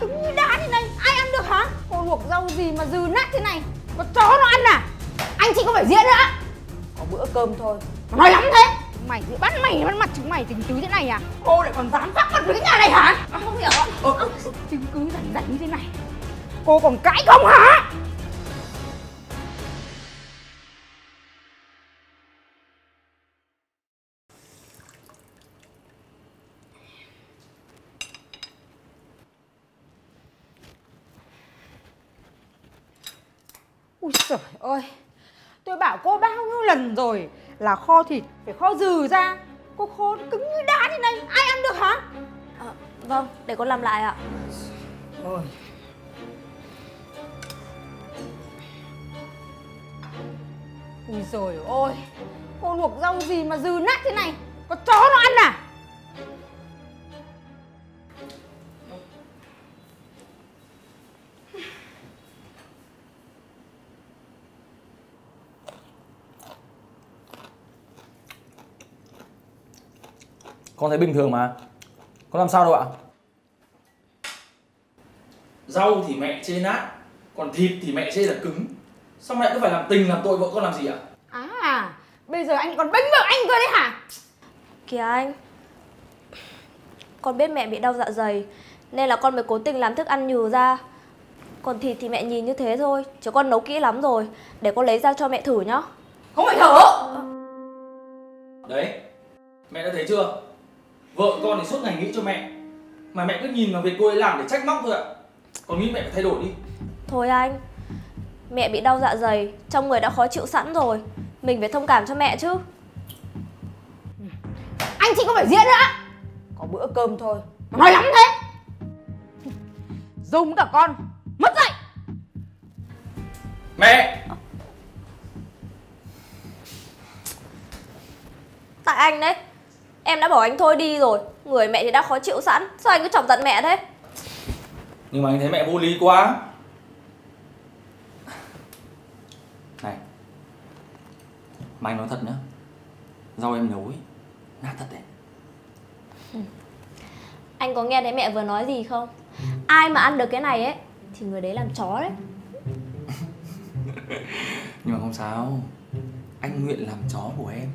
cứng như đá thế này ai ăn được hả? Cô luộc rau gì mà dừ nát thế này, có chó nó ăn à? Anh chị có phải diễn nữa, có bữa cơm thôi mà nói lắm thế. Mày giữ bắt mày bắt mặt chúng mày tính tứ thế này à? Cô lại còn dám bắt mặt với cái nhà này hả? Không hiểu chứng cứ rảnh rảnh như thế này cô còn cãi không hả? Ui trời ơi, tôi bảo cô bao nhiêu lần rồi là kho thịt phải kho dừ ra, cô kho cứng như đá thế này ai ăn được hả? À, vâng, để con làm lại ạ. Ôi. Ui giời ơi, cô luộc rau gì mà dừ nát thế này, có chó nó ăn à? Con thấy bình thường mà, con làm sao đâu ạ? Rau thì mẹ chê nát, còn thịt thì mẹ chê là cứng. Sao mẹ cứ phải làm tình làm tội vợ con làm gì ạ? À, bây giờ anh còn bênh vợ anh cơ đấy hả? Kìa anh, con biết mẹ bị đau dạ dày nên là con mới cố tình làm thức ăn nhừ ra. Còn thịt thì mẹ nhìn như thế thôi, chứ con nấu kỹ lắm rồi. Để con lấy ra cho mẹ thử nhá. Không phải thử. Đấy, mẹ đã thấy chưa? Vợ con thì suốt ngày nghĩ cho mẹ, mà mẹ cứ nhìn vào việc cô ấy làm để trách móc thôi ạ. Con nghĩ mẹ phải thay đổi đi. Thôi anh, mẹ bị đau dạ dày, trong người đã khó chịu sẵn rồi, mình phải thông cảm cho mẹ chứ. Anh chị có phải diễn nữa, có bữa cơm thôi mà nói lắm thế. Dùng cả con, mất dậy. Mẹ! Tại anh đấy, em đã bảo anh thôi đi rồi, người mẹ thì đã khó chịu sẵn, sao anh cứ chọc giận mẹ thế? Nhưng mà anh thấy mẹ vô lý quá. Này, mà anh nói thật nhá, rau em nấu ấy, nát thật đấy. Anh có nghe thấy mẹ vừa nói gì không? Ai mà ăn được cái này ấy thì người đấy làm chó đấy. Nhưng mà không sao, anh nguyện làm chó của em.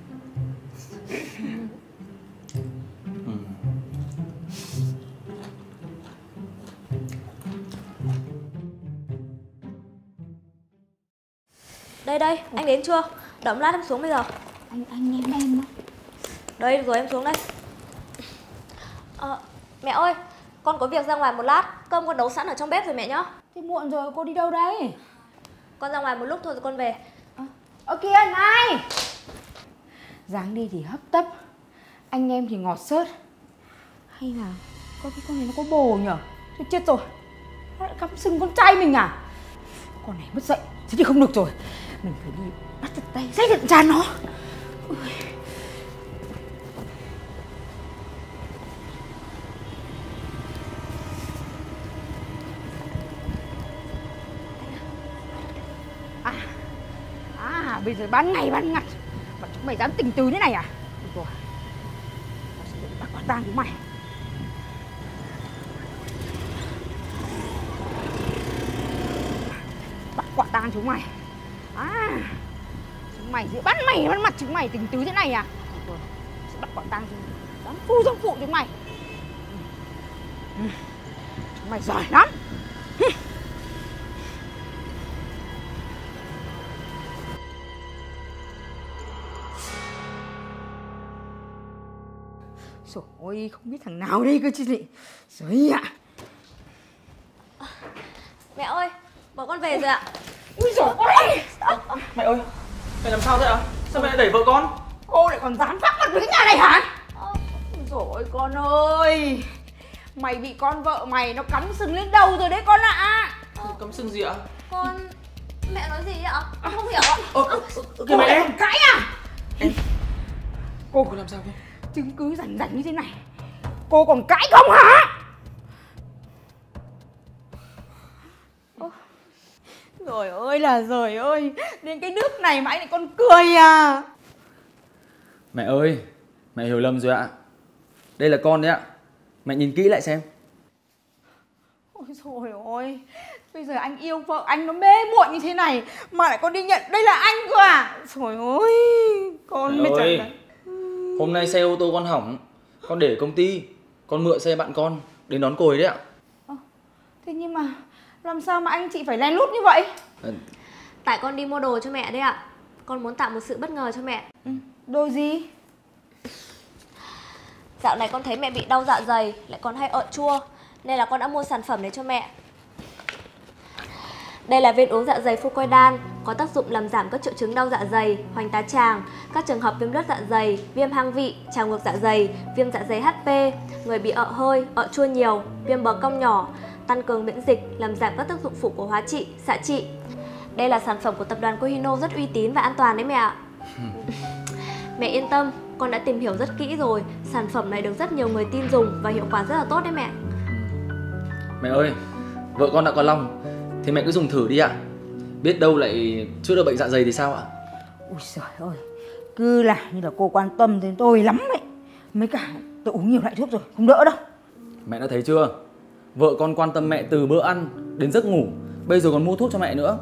Đây đây, anh đến chưa? Đợi lát em xuống bây giờ. Anh em đó. Đây rồi em xuống đây. À, mẹ ơi, con có việc ra ngoài một lát, cơm con nấu sẵn ở trong bếp rồi mẹ nhá. Thế muộn rồi, cô đi đâu đấy? Con ra ngoài một lúc thôi rồi con về. Ở kìa này. Dáng đi thì hấp tấp, anh em thì ngọt sớt. Hay là coi cái con này nó có bồ nhở? Thôi chết rồi, nó lại cắm sừng con trai mình à? Con này mất dậy, thế thì không được rồi. Mình phải đi bắt giật tay, xách giật tràn nó. Ui. À, bây giờ ban ngày ban ngặt mà chúng mày dám tình tứ thế này à? Được rồi, tao sẽ bắt quả tang chúng mày. Bắt quả tang chúng mày. À, chúng mày giữ bắt mặt chúng mày tình tứ thế này à? Được rồi, sẽ bắt quả tang chúng mày. Dám phu dâm phụ chúng mày. Chúng mày giỏi lắm. Trời ơi, không biết thằng nào đây cơ chứ gì. Trời ạ. Mẹ ơi, bỏ con về rồi ạ. Ui giời ơi. Mẹ ơi, mẹ làm sao thế ạ? Sao mẹ lại đẩy vợ con? Cô lại còn dám vác mặt với cái nhà này hả? Ôi giời ơi con ơi, mày bị con vợ mày nó cắm sừng lên đầu rồi đấy con ạ. Cắm sừng gì ạ? Con... mẹ nói gì ạ? Con không hiểu ạ. Kìa mẹ em. Cãi à? Cô có làm sao không? Chứng cứ rảnh rảnh như thế này cô còn cãi không hả? Rồi ơi là rồi ơi, đến cái nước này mà anh lại còn cười à? Mẹ ơi, mẹ hiểu lầm rồi ạ. Đây là con đấy ạ, mẹ nhìn kỹ lại xem. Ôi ôi, bây giờ anh yêu vợ anh nó mê muội như thế này mà lại còn đi nhận đây là anh cơ à? Trời ơi, con mới chẳng đấy. Hôm nay xe ô tô con hỏng, con để công ty, con mượn xe bạn con đến đón Cồi đấy ạ. Thế nhưng mà làm sao mà anh chị phải lén lút như vậy? Tại con đi mua đồ cho mẹ đấy ạ. Con muốn tạo một sự bất ngờ cho mẹ. Đồ gì? Dạo này con thấy mẹ bị đau dạ dày, lại còn hay ợ chua, nên là con đã mua sản phẩm này cho mẹ. Đây là viên uống dạ dày Fucoidan, có tác dụng làm giảm các triệu chứng đau dạ dày, hoành tá tràng, các trường hợp viêm loét dạ dày, viêm hang vị, trào ngược dạ dày, viêm dạ dày HP, người bị ợ hơi, ợ chua nhiều, viêm bờ cong nhỏ, tăng cường miễn dịch, làm giảm các tác dụng phụ của hóa trị, xạ trị. Đây là sản phẩm của tập đoàn Cohino rất uy tín và an toàn đấy mẹ ạ. Mẹ yên tâm, con đã tìm hiểu rất kỹ rồi, sản phẩm này được rất nhiều người tin dùng và hiệu quả rất là tốt đấy mẹ. Mẹ ơi, vợ con đã có lòng, thì mẹ cứ dùng thử đi ạ. Biết đâu lại chữa được bệnh dạ dày thì sao ạ? Ôi trời ơi, cứ là như là cô quan tâm đến tôi lắm đấy. Mấy cả tôi uống nhiều loại thuốc rồi, không đỡ đâu. Mẹ đã thấy chưa? Vợ con quan tâm mẹ từ bữa ăn đến giấc ngủ, bây giờ còn mua thuốc cho mẹ nữa.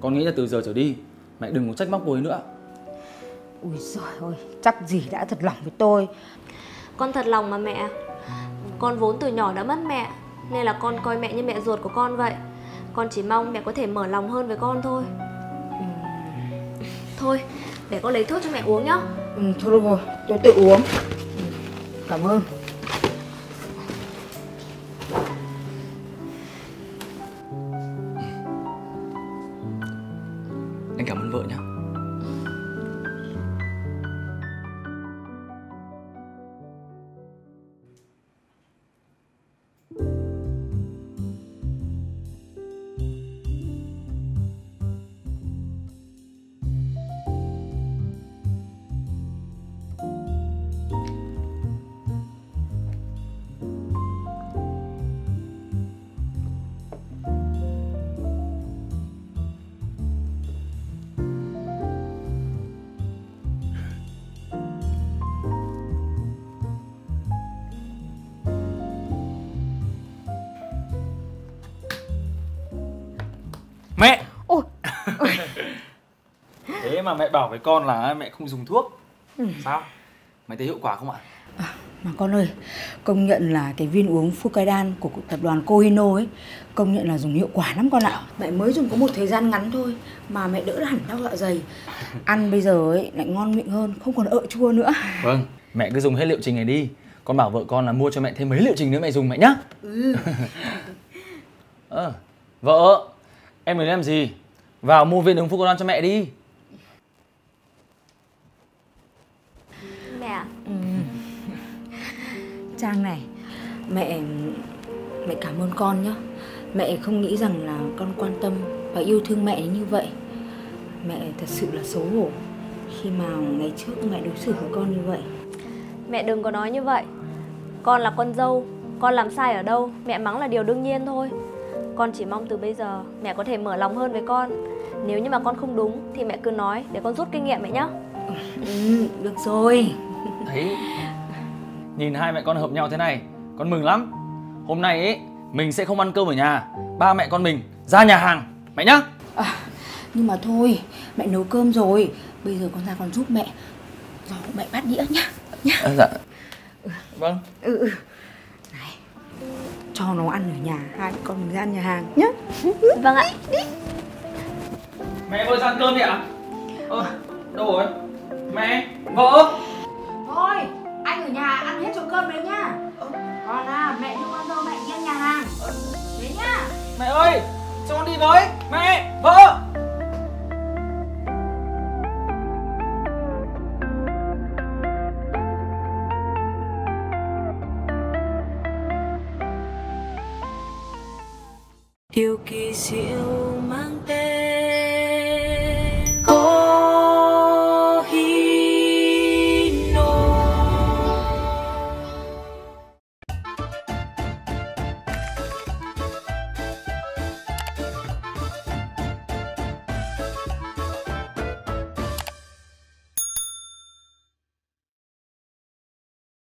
Con nghĩ là từ giờ trở đi, mẹ đừng có trách móc cô ấy nữa. Ui giời ơi, chắc gì đã thật lòng với tôi. Con thật lòng mà mẹ. Con vốn từ nhỏ đã mất mẹ, nên là con coi mẹ như mẹ ruột của con vậy. Con chỉ mong mẹ có thể mở lòng hơn với con thôi. Thôi, để con lấy thuốc cho mẹ uống nhá. Thôi được rồi, tôi tự uống. Cảm ơn. Anh cảm ơn vợ nhá. Mẹ! Ôi. Thế mà mẹ bảo với con là mẹ không dùng thuốc. Sao? Mày thấy hiệu quả không ạ? Mà con ơi, công nhận là cái viên uống Fucoidan của tập đoàn Cohino ấy, công nhận là dùng hiệu quả lắm con ạ. Mẹ mới dùng có một thời gian ngắn thôi mà mẹ đỡ hẳn đau dạ dày. Ăn bây giờ ấy lại ngon miệng hơn, không còn ợ chua nữa. Vâng, mẹ cứ dùng hết liệu trình này đi. Con bảo vợ con là mua cho mẹ thêm mấy liệu trình nữa mẹ dùng mẹ nhá. Vợ! Em đến làm gì? Vào mua viên uống Fucoidan cho mẹ đi. Mẹ à? Trang này, mẹ cảm ơn con nhé. Mẹ không nghĩ rằng là con quan tâm và yêu thương mẹ như vậy. Mẹ thật sự là xấu hổ khi mà ngày trước mẹ đối xử với con như vậy. Mẹ đừng có nói như vậy. Con là con dâu, con làm sai ở đâu, mẹ mắng là điều đương nhiên thôi. Con chỉ mong từ bây giờ mẹ có thể mở lòng hơn với con. Nếu như mà con không đúng thì mẹ cứ nói để con rút kinh nghiệm mẹ nhá. Được rồi. Đấy, nhìn hai mẹ con hợp nhau thế này, con mừng lắm. Hôm nay ấy, mình sẽ không ăn cơm ở nhà. Ba mẹ con mình ra nhà hàng mẹ nhá. Nhưng mà thôi, mẹ nấu cơm rồi. Bây giờ con ra con giúp mẹ dọn mẹ bát đĩa nhá. Dạ. Vâng. Cho nó ăn ở nhà, hai con mình ra nhà hàng nhé. Vâng ạ. Mẹ ơi, ra ăn cơm đi ạ. Đâu rồi? Mẹ, vợ. Thôi, anh ở nhà ăn hết chỗ cơm đấy nhá. Còn à, mẹ cho con dâu mẹ đi ăn nhà hàng. Đấy nhá. Mẹ ơi, cho con đi với. Mẹ, vợ. Yêu kỳ diệu.